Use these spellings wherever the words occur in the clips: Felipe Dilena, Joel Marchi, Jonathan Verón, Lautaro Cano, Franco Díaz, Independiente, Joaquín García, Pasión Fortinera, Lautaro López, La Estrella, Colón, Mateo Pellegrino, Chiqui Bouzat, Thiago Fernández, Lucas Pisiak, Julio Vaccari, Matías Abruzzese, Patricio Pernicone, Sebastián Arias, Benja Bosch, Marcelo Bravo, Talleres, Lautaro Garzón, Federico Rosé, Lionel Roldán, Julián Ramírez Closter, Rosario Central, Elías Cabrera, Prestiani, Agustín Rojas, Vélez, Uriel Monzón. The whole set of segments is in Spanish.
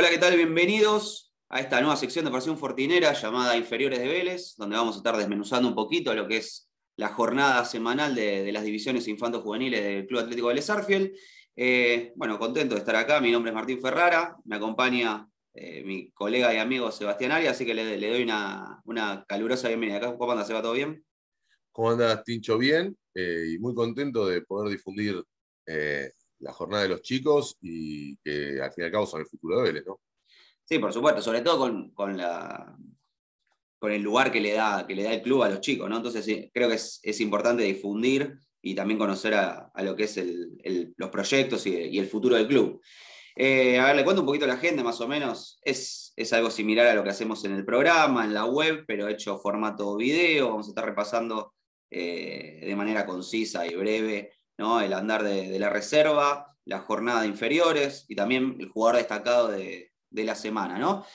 Hola, ¿qué tal? Bienvenidos a esta nueva sección de Pasión Fortinera llamada Inferiores de Vélez, donde vamos a estar desmenuzando un poquito lo que es la jornada semanal de las divisiones infanto-juveniles del Club Atlético de Vélez Sarsfield. Bueno, contento de estar acá, mi nombre es Martín Ferrara, me acompaña mi colega y amigo Sebastián Arias, así que le doy una calurosa bienvenida. ¿Cómo anda, Seba? ¿Todo bien? ¿Cómo andas, Tincho? Bien, y muy contento de poder difundir la jornada de los chicos y que al fin y al cabo son el futuro de Vélez, ¿no? Sí, por supuesto, sobre todo con el lugar que le da el club a los chicos, ¿no? Entonces sí, creo que es importante difundir y también conocer a lo que es los proyectos y el futuro del club. A ver, le cuento un poquito a la gente, más o menos, es algo similar a lo que hacemos en el programa, en la web, pero hecho formato video. Vamos a estar repasando de manera concisa y breve, ¿no?, el andar de la reserva, la jornada de inferiores y también el jugador destacado de la semana, ¿no?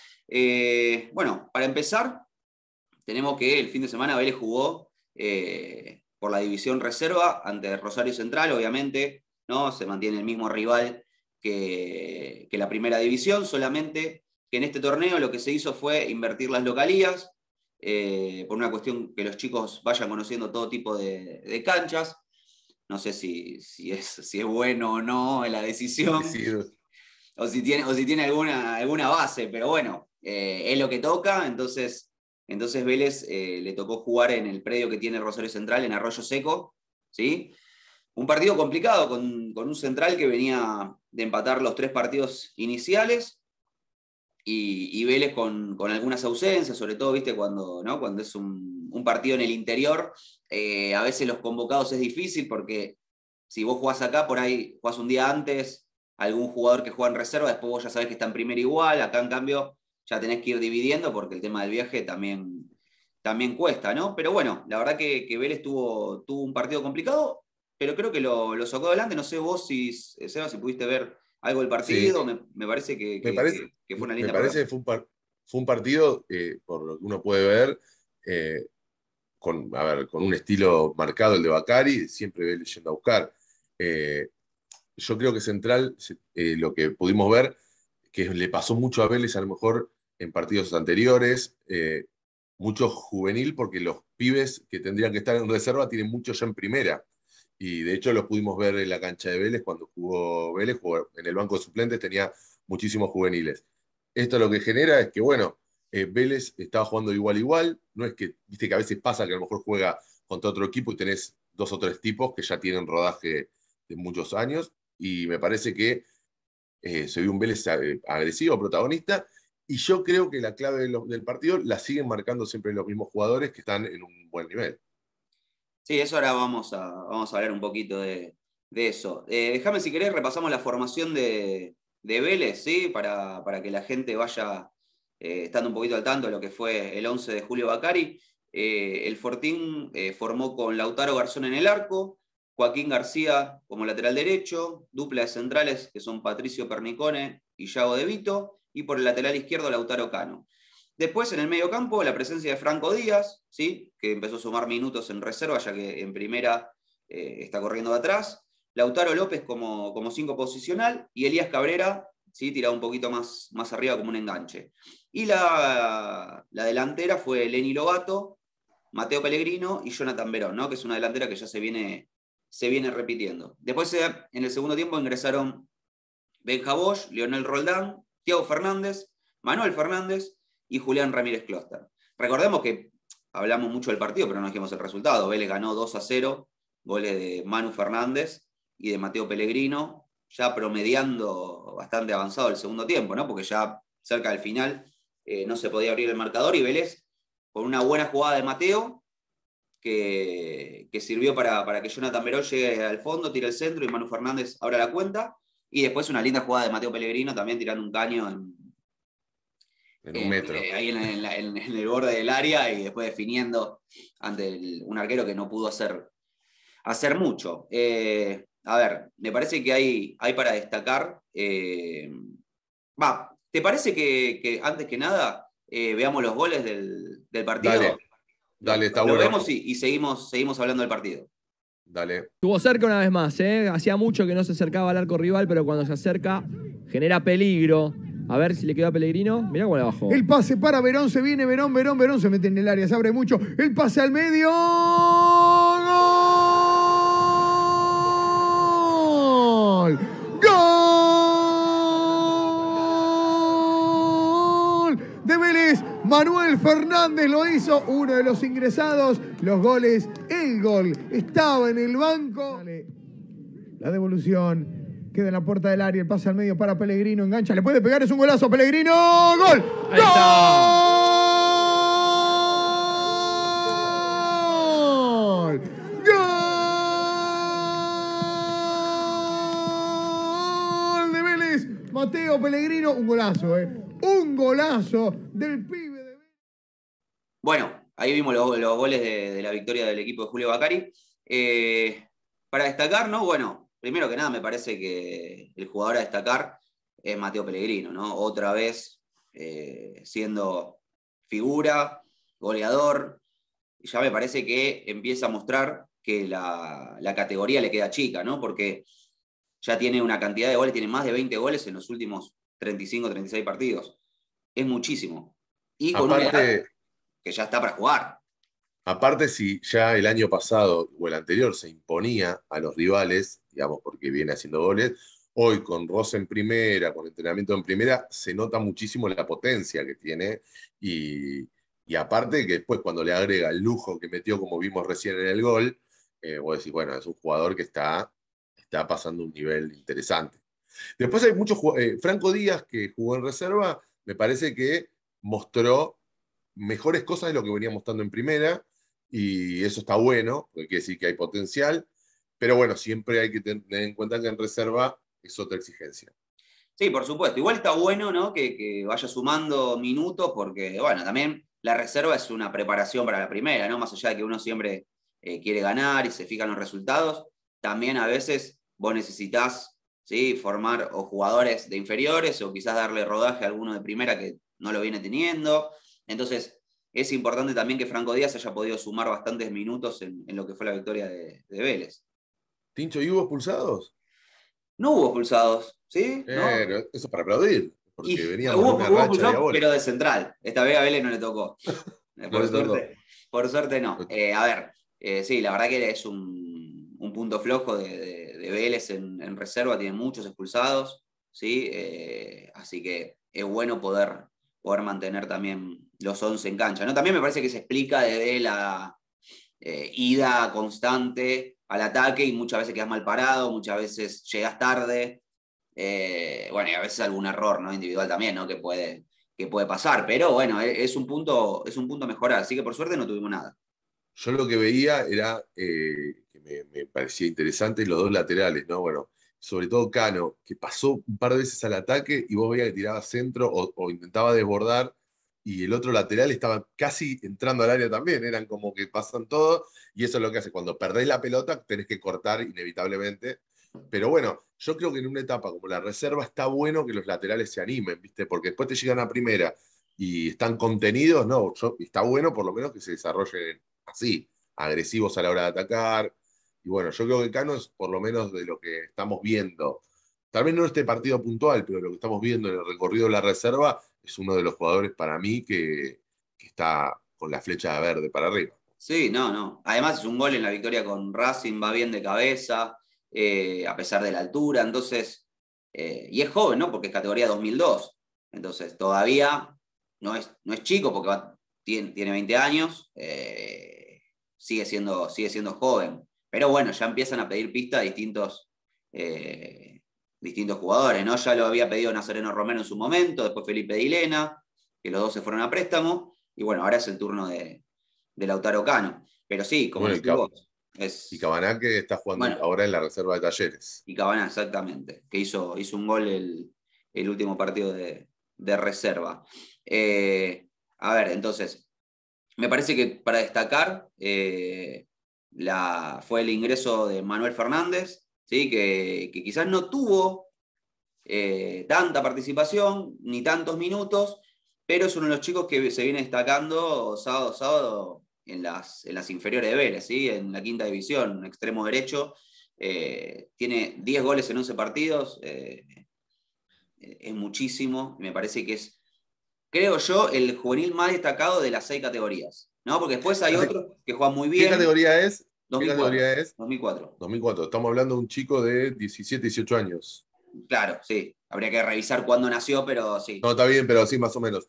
Bueno, para empezar, tenemos que el fin de semana Vélez jugó por la división reserva ante Rosario Central, obviamente, ¿no? Se mantiene el mismo rival que la primera división, solamente que en este torneo lo que se hizo fue invertir las localías, por una cuestión que los chicos vayan conociendo todo tipo de canchas. No sé si es bueno o no la decisión, sí, o si tiene alguna base, pero bueno, es lo que toca. Entonces Vélez le tocó jugar en el predio que tiene Rosario Central, en Arroyo Seco, ¿sí? Un partido complicado con un Central que venía de empatar los 3 partidos iniciales y Vélez con algunas ausencias, sobre todo, ¿viste?, cuando es un partido en el interior. A veces los convocados es difícil porque si vos jugás acá, por ahí jugás un día antes, algún jugador que juega en reserva, después vos ya sabés que está en primera igual. Acá en cambio ya tenés que ir dividiendo porque el tema del viaje también cuesta, ¿no? Pero bueno, la verdad que Vélez tuvo un partido complicado, pero creo que lo sacó adelante. No sé vos, Seba, si pudiste ver algo del partido. Sí, me parece que fue una linda. Me parece que fue un partido, por lo que uno puede ver, con un estilo marcado, el de Vaccari, siempre ve yendo a buscar. Yo creo que Central, lo que pudimos ver, que le pasó mucho a Vélez a lo mejor en partidos anteriores, mucho juvenil, porque los pibes que tendrían que estar en reserva tienen mucho ya en primera. Y de hecho los pudimos ver en la cancha de Vélez cuando jugó Vélez, en el banco de suplentes tenía muchísimos juveniles. Esto lo que genera es que, bueno, Vélez estaba jugando igual, no es que, viste que a veces pasa que a lo mejor juega contra otro equipo y tenés 2 o 3 tipos que ya tienen rodaje de muchos años, y me parece que se vio un Vélez agresivo, protagonista, y yo creo que la clave del partido la siguen marcando siempre los mismos jugadores que están en un buen nivel. Sí, eso ahora vamos a hablar un poquito de eso. Déjame, si querés, repasamos la formación de Vélez, ¿sí?, para que la gente vaya estando un poquito al tanto de lo que fue el 11 de Julio Vaccari. El Fortín formó con Lautaro Garzón en el arco, Joaquín García como lateral derecho, dupla de centrales que son Patricio Pernicone y Yago De Vito, y por el lateral izquierdo Lautaro Cano. Después, en el medio campo, la presencia de Franco Díaz, ¿sí?, que empezó a sumar minutos en reserva, ya que en primera está corriendo de atrás, Lautaro López como 5 posicional, y Elías Cabrera, ¿sí?, tirado un poquito más arriba como un enganche. Y la delantera fue Lenny Lobato, Mateo Pellegrino y Jonathan Verón, ¿no?, que es una delantera que ya se viene repitiendo. Después, en el segundo tiempo, ingresaron Benja Bosch, Lionel Roldán, Thiago Fernández, Manuel Fernández y Julián Ramírez Closter. Recordemos que hablamos mucho del partido, pero no dijimos el resultado. Vélez ganó 2-0, goles de Manu Fernández y de Mateo Pellegrino, ya promediando bastante avanzado el segundo tiempo, ¿no?, porque ya cerca del final no se podía abrir el marcador, y Vélez, con una buena jugada de Mateo, que sirvió para que Jonathan Verón llegue al fondo, tire el centro y Manu Fernández abra la cuenta, y después una linda jugada de Mateo Pellegrino, también tirando un caño en un metro. Ahí en el borde del área, y después definiendo ante un arquero que no pudo hacer mucho. A ver, me parece que hay para destacar. ¿Te parece que antes que nada veamos los goles del partido? Dale, está bueno. Lo vemos y seguimos hablando del partido. Dale. Estuvo cerca una vez más, ¿eh? Hacía mucho que no se acercaba al arco rival, pero cuando se acerca genera peligro. A ver si le quedó a Pellegrino. Mirá cómo la bajó. El pase para Verón. Se viene Verón, Verón, Verón. Se mete en el área. Se abre mucho. El pase al medio. ¡Gol! ¡Gol! De Vélez. Manuel Fernández lo hizo. Uno de los ingresados. Los goles. El gol estaba en el banco. La devolución. Queda en la puerta del área, el pase al medio para Pellegrino, engancha, le puede pegar, es un golazo, Pellegrino, ¡gol! ¡Gol! ¡Gol! De Vélez, Mateo Pellegrino, un golazo, un golazo del pibe de Vélez. Bueno, ahí vimos los goles de la victoria del equipo de Julio Vaccari. Para destacar, ¿no? Bueno, primero que nada, me parece que el jugador a destacar es Mateo Pellegrino, ¿no? Otra vez siendo figura, goleador. Y ya me parece que empieza a mostrar que la categoría le queda chica, ¿no? Porque ya tiene una cantidad de goles, tiene más de 20 goles en los últimos 35, 36 partidos. Es muchísimo. Y con aparte, una edad que ya está para jugar. Aparte, si ya el año pasado o el anterior se imponía a los rivales, digamos, porque viene haciendo goles, hoy con Rosa en primera, con entrenamiento en primera, se nota muchísimo la potencia que tiene y aparte que después cuando le agrega el lujo que metió, como vimos recién en el gol, vos decís, bueno, es un jugador que está pasando un nivel interesante. Después hay muchos jugadores, Franco Díaz, que jugó en reserva, me parece que mostró mejores cosas de lo que venía mostrando en primera, y eso está bueno, porque quiere decir que hay potencial. Pero bueno, siempre hay que tener en cuenta que en reserva es otra exigencia. Sí, por supuesto. Igual está bueno, ¿no? Que vaya sumando minutos, porque, bueno, también la reserva es una preparación para la primera, ¿no? Más allá de que uno siempre quiere ganar y se fijan los resultados, también a veces vos necesitás, ¿sí?, formar o jugadores de inferiores o quizás darle rodaje a alguno de primera que no lo viene teniendo. Entonces, es importante también que Franco Díaz haya podido sumar bastantes minutos en lo que fue la victoria de Vélez. Tincho, ¿y hubo expulsados? No hubo expulsados, ¿sí? ¿No? Eso es para aplaudir, porque veníamos una racha expulsados, pero de central. Esta vez a Vélez no le tocó. Por suerte no. A ver, sí, la verdad que es un punto flojo de Vélez en reserva, tiene muchos expulsados, ¿sí? Así que es bueno poder mantener también los 11 en cancha, ¿no? También me parece que se explica desde la ida constante al ataque, y muchas veces quedas mal parado, muchas veces llegas tarde, bueno, y a veces algún error, ¿no?, individual también, ¿no?, que puede pasar, pero bueno, es un punto a mejorar, así que por suerte no tuvimos nada. Yo lo que veía era, que me parecía interesante, los dos laterales, ¿no? Bueno, sobre todo Cano, que pasó un par de veces al ataque y vos veías que tiraba centro o intentaba desbordar, y el otro lateral estaba casi entrando al área también, eran como que pasan todo, y eso es lo que hace, cuando perdés la pelota tenés que cortar inevitablemente, pero bueno, yo creo que en una etapa como la reserva está bueno que los laterales se animen, ¿viste? Porque después te llegan a primera y están contenidos, no, está bueno por lo menos que se desarrollen así, agresivos a la hora de atacar, y bueno, yo creo que Cano es por lo menos de lo que estamos viendo, tal vez no este partido puntual, pero lo que estamos viendo en el recorrido de la reserva, es uno de los jugadores para mí que está con la flecha verde para arriba. Sí, no. Además es un gol en la victoria con Racing, va bien de cabeza, a pesar de la altura, entonces, y es joven, ¿no? Porque es categoría 2002, entonces todavía no es chico porque tiene 20 años, sigue siendo joven, pero bueno, ya empiezan a pedir pista a distintos jugadores, ¿no? Ya lo había pedido Nazareno Romero en su momento, después Felipe Dilena, que los dos se fueron a préstamo, y bueno, ahora es el turno de Lautaro Cano. Pero sí, como bueno, decís vos, y Cabana, que está jugando ahora en la reserva de Talleres. Y Cabana, exactamente, que hizo un gol el último partido de reserva. A ver, entonces, me parece que para destacar fue el ingreso de Manuel Fernández, ¿sí? Que quizás no tuvo tanta participación ni tantos minutos, pero es uno de los chicos que se viene destacando sábado en las inferiores de Vélez, ¿sí?, en la quinta división, extremo derecho, tiene 10 goles en 11 partidos, es muchísimo, y me parece que es, creo yo, el juvenil más destacado de las 6 categorías, ¿no? Porque después hay otros que juegan muy bien. ¿Qué categoría es? 2004. ¿Qué categoría es? 2004. 2004. Estamos hablando de un chico de 17, 18 años. Claro, sí. Habría que revisar cuándo nació, pero sí. No, está bien, pero sí, más o menos.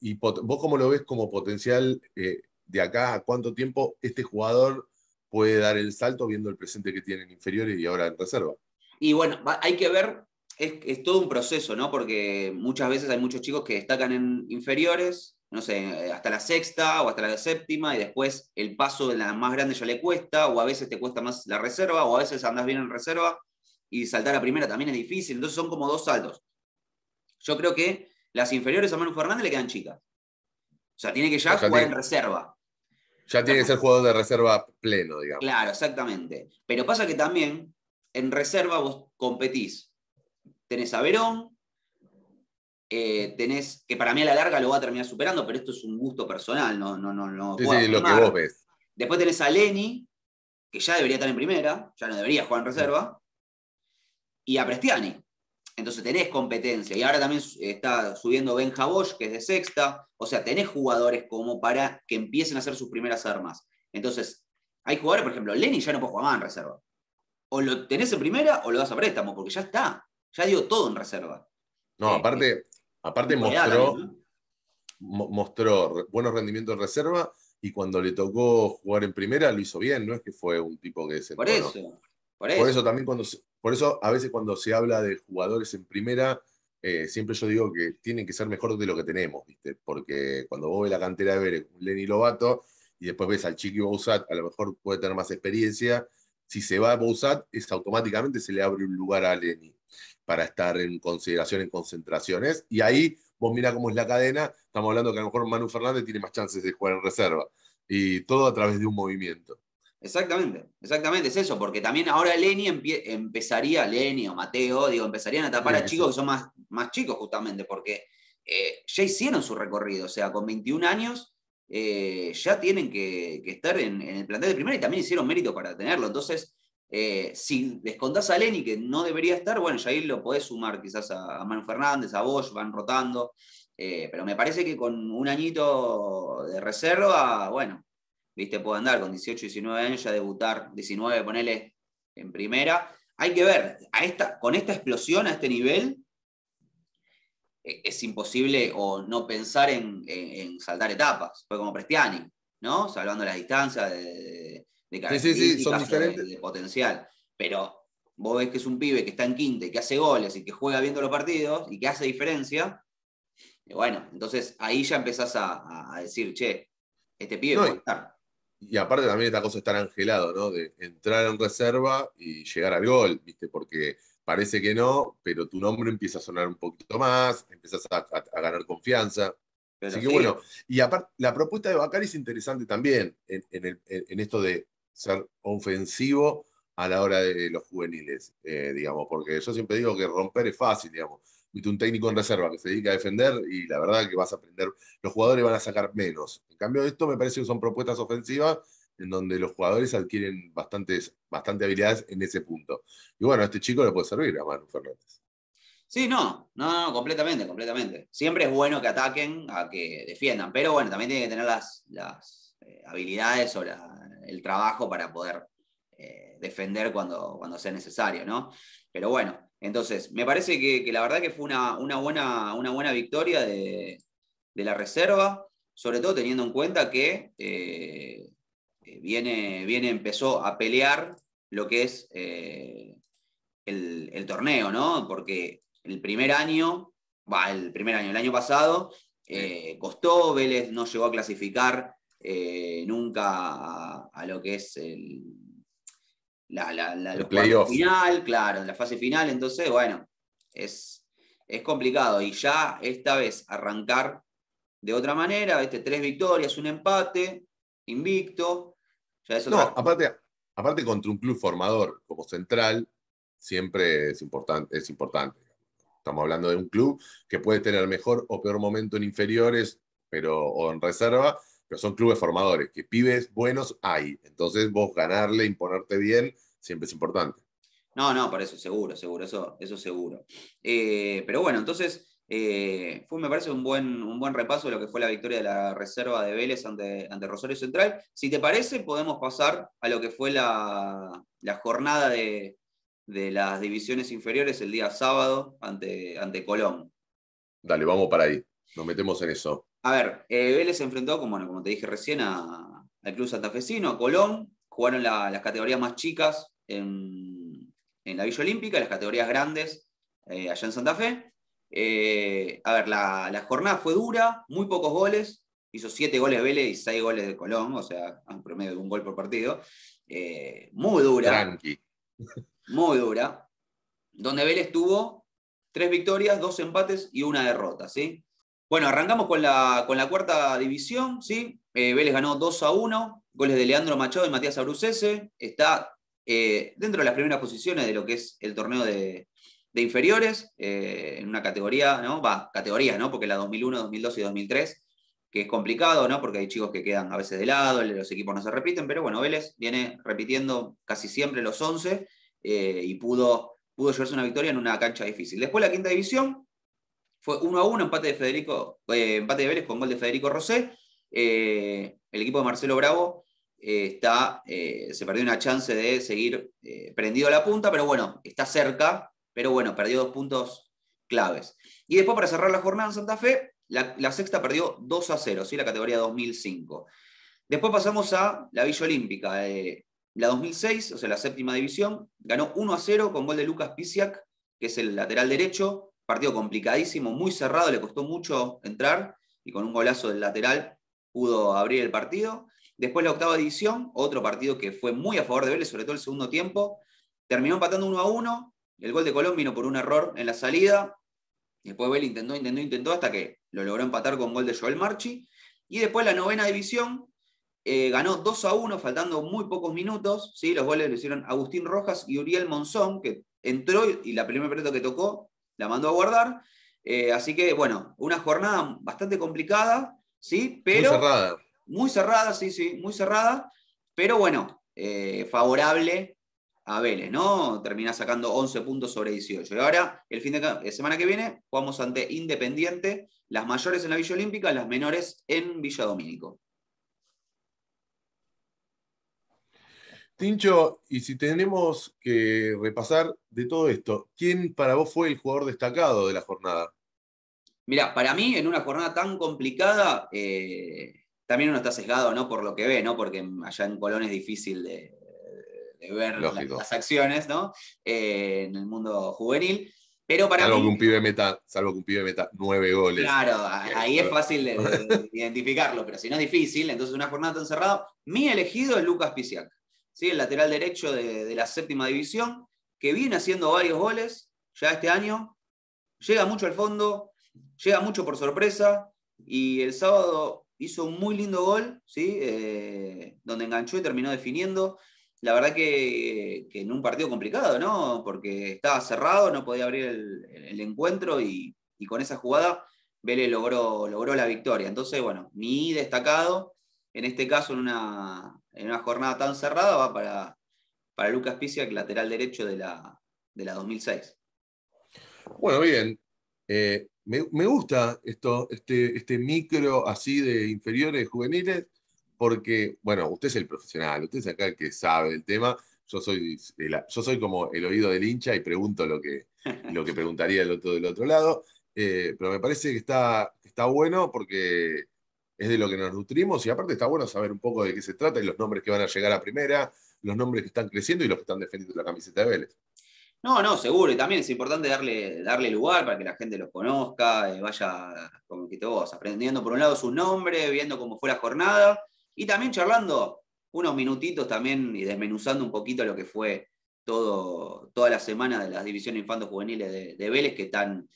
¿Y vos cómo lo ves como potencial de acá? ¿A cuánto tiempo este jugador puede dar el salto viendo el presente que tiene en inferiores y ahora en reserva? Y bueno, hay que ver, es todo un proceso, ¿no? Porque muchas veces hay muchos chicos que destacan en inferiores, no sé, hasta la sexta o hasta la séptima, y después el paso de la más grande ya le cuesta, o a veces te cuesta más la reserva, o a veces andás bien en reserva, y saltar a primera también es difícil, entonces son como dos saltos. Yo creo que las inferiores a Manuel Fernández le quedan chicas. O sea, tiene que ya jugar en reserva. Ya tiene que ser jugador de reserva pleno, digamos. Claro, exactamente. Pero pasa que también, en reserva vos competís. Tenés a Verón, tenés, que para mí a la larga lo va a terminar superando, pero esto es un gusto personal, no sí, sí, lo que vos ves. Después tenés a Lenny, que ya debería estar en primera, ya no debería jugar en reserva, y a Prestiani. Entonces tenés competencia. Y ahora también está subiendo Benja Bosch, que es de sexta. O sea, tenés jugadores como para que empiecen a hacer sus primeras armas. Entonces, hay jugadores, por ejemplo, Lenny ya no puede jugar más en reserva. O lo tenés en primera o lo das a préstamo, porque ya está. Ya dio todo en reserva. No, aparte mostró buenos rendimientos en reserva, y cuando le tocó jugar en primera lo hizo bien. No es que fue un tipo que se... Por eso, ¿no? Por eso también a veces cuando se habla de jugadores en primera, siempre yo digo que tienen que ser mejor de lo que tenemos, ¿viste? Porque cuando vos ves la cantera de Vélez, Lenny Lobato, y después ves al Chiqui Bouzat, a lo mejor puede tener más experiencia. Si se va a Bouzat, automáticamente se le abre un lugar a Lenny para estar en consideración, en concentraciones. Y ahí vos mirá cómo es la cadena. Estamos hablando que a lo mejor Manu Fernández tiene más chances de jugar en reserva. Y todo a través de un movimiento. Exactamente, exactamente, es eso. Porque también ahora Lenny empezarían a tapar a chicos que son más chicos, justamente, porque ya hicieron su recorrido. O sea, con 21 años... ya tienen que estar en el plantel de primera, y también hicieron mérito para tenerlo. Entonces, si descontás a Lenny, que no debería estar, bueno, ya ahí lo podés sumar quizás a Manu Fernández, a Bosch, van rotando, pero me parece que con un añito de reserva, bueno, viste, puede andar con 18, 19 años, ya debutar, 19, ponele, en primera. Hay que ver, con esta explosión, a este nivel, es imposible o no pensar en saltar etapas. Fue como Prestiani, ¿no? Salvando las distancias de características, sí, son diferentes. De potencial. Pero vos ves que es un pibe que está en quinta y que hace goles y que juega viendo los partidos y que hace diferencia. Y bueno, entonces ahí ya empezás a decir, che, este pibe puede estar. Y aparte también esta cosa es tan angelado, ¿no? De entrar en reserva y llegar al gol, ¿viste? Porque... parece que no, pero tu nombre empieza a sonar un poquito más, empiezas a ganar confianza. Pero así que bueno, y aparte, la propuesta de Vaccari es interesante también en esto de ser ofensivo a la hora de los juveniles, digamos, porque yo siempre digo que romper es fácil, digamos. Viste un técnico en reserva que se dedica a defender y la verdad que vas a aprender, los jugadores van a sacar menos. En cambio, esto me parece que son propuestas ofensivas en donde los jugadores adquieren bastante habilidades en ese punto. Y bueno, a este chico le puede servir a Manu Fernández. Sí, no, completamente. Siempre es bueno que ataquen, a que defiendan, pero bueno, también tiene que tener las habilidades o el trabajo para poder defender cuando sea necesario, ¿no? Pero bueno, entonces, me parece que la verdad que fue una buena victoria de la reserva, sobre todo teniendo en cuenta que... empezó a pelear lo que es el torneo, ¿no? Porque el año pasado, costó, Vélez no llegó a clasificar nunca a lo que es el playoff final, claro, en la fase final. Entonces, bueno, es complicado. Y ya esta vez arrancar de otra manera, 3 victorias, un empate, invicto. No, aparte contra un club formador como Central, siempre es importante. Estamos hablando de un club que puede tener mejor o peor momento en inferiores o en reserva, pero son clubes formadores, que pibes buenos hay. Entonces vos ganarle, imponerte bien, siempre es importante. No, no, para eso, seguro, eso seguro. Pero bueno, entonces fue, me parece, un buen repaso de lo que fue la victoria de la reserva de Vélez ante Rosario Central. Si te parece, podemos pasar a lo que fue la jornada de las divisiones inferiores el día sábado ante Colón. Dale, vamos para ahí, nos metemos en eso. A ver, Vélez se enfrentó, como te dije recién, al Club Santafesino, a Colón. Jugaron las categorías más chicas en la Villa Olímpica, las categorías grandes allá en Santa Fe. A ver, la jornada fue dura, muy pocos goles. Hizo 7 goles Vélez y 6 goles de Colón, o sea, un promedio de un gol por partido. Muy dura. Tranqui. Muy dura. Donde Vélez tuvo 3 victorias, 2 empates y 1 derrota, ¿sí? Bueno, arrancamos con la cuarta división, ¿sí? Vélez ganó 2-1, goles de Leandro Machado y Matías Abruzzese. Está dentro de las primeras posiciones de lo que es el torneo de inferiores, en una categoría, ¿no? Va, categorías, ¿no? Porque la 2001, 2002 y 2003, que es complicado, ¿no? Porque hay chicos que quedan a veces de lado, los equipos no se repiten, pero bueno, Vélez viene repitiendo casi siempre los 11 y pudo llevarse una victoria en una cancha difícil. Después la quinta división. Fue 1-1, empate de Vélez con gol de Federico Rosé. El equipo de Marcelo Bravo se perdió una chance de seguir prendido a la punta, pero bueno, está cerca, pero bueno, perdió 2 puntos claves. Y después, para cerrar la jornada en Santa Fe, la sexta perdió 2-0, ¿sí? La categoría 2005. Después pasamos a la Villa Olímpica. La 2006, o sea, la séptima división, ganó 1-0 con gol de Lucas Pisiak, que es el lateral derecho. Partido complicadísimo, muy cerrado, le costó mucho entrar, y con un golazo del lateral pudo abrir el partido. Después la octava división, otro partido que fue muy a favor de Vélez, sobre todo el segundo tiempo. Terminó empatando 1-1, el gol de Colón vino por un error en la salida. Después Vélez intentó hasta que lo logró empatar con gol de Joel Marchi. Y después la novena división, ganó 2-1, faltando muy pocos minutos, ¿sí? Los goles lo hicieron Agustín Rojas y Uriel Monzón, que entró y la primera pelota que tocó la mandó a guardar. Así que, bueno, una jornada bastante complicada, ¿sí? Pero muy cerrada. Muy cerrada, sí, muy cerrada. Pero bueno, favorable a Vélez, ¿no? Termina sacando 11 puntos sobre 18. Y ahora, el fin de semana que viene, jugamos ante Independiente, las mayores en la Villa Olímpica, las menores en Villa Domínico. Tincho, y si tenemos que repasar de todo esto, ¿quién para vos fue el jugador destacado de la jornada? Mirá, para mí, en una jornada tan complicada, también uno está sesgado, ¿no? Por lo que ve, ¿no? Porque allá en Colón es difícil de ver las acciones, ¿no? En el mundo juvenil. Pero para mí, salvo que un pibe meta 9 goles. Claro, ahí es fácil de identificarlo, pero si no es difícil, entonces una jornada tan cerrada. Mi elegido es Lucas Pisiak. ¿Sí? El lateral derecho de la séptima división, que viene haciendo varios goles ya este año, llega mucho al fondo, llega mucho por sorpresa, y el sábado hizo un muy lindo gol, ¿sí? Donde enganchó y terminó definiendo. La verdad que en un partido complicado, ¿no? Porque estaba cerrado, no podía abrir el encuentro, y con esa jugada Vélez logró la victoria. Entonces, bueno, mi destacado, en este caso, en una jornada tan cerrada, va para Lucas Pisiak, lateral derecho de la 2006. Bueno, bien. Me gusta este micro así de inferiores juveniles, porque, bueno, usted es el profesional, usted es acá el que sabe el tema. Yo soy como el oído del hincha y pregunto lo que preguntaría el otro del otro lado. Pero me parece que está bueno porque es de lo que nos nutrimos, y aparte está bueno saber un poco de qué se trata y los nombres que van a llegar a primera, los nombres que están creciendo y los que están defendiendo la camiseta de Vélez. No, seguro, y también es importante darle lugar para que la gente los conozca, vaya, como que todos, aprendiendo por un lado su nombre, viendo cómo fue la jornada, y también charlando unos minutitos también y desmenuzando un poquito lo que fue toda la semana de las divisiones infanto-juveniles de Vélez, qué tan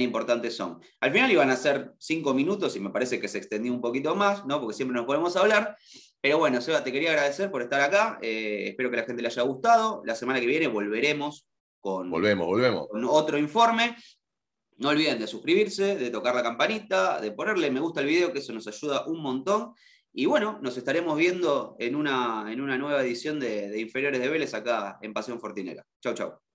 importantes son. Al final iban a ser 5 minutos y me parece que se extendió un poquito más, ¿no? Porque siempre nos podemos hablar. Pero bueno, Seba, te quería agradecer por estar acá. Espero que la gente le haya gustado. La semana que viene volveremos con otro informe. No olviden de suscribirse, de tocar la campanita, de ponerle me gusta al video, que eso nos ayuda un montón. Y bueno, nos estaremos viendo en una nueva edición de Inferiores de Vélez acá en Pasión Fortinera. Chau, chau.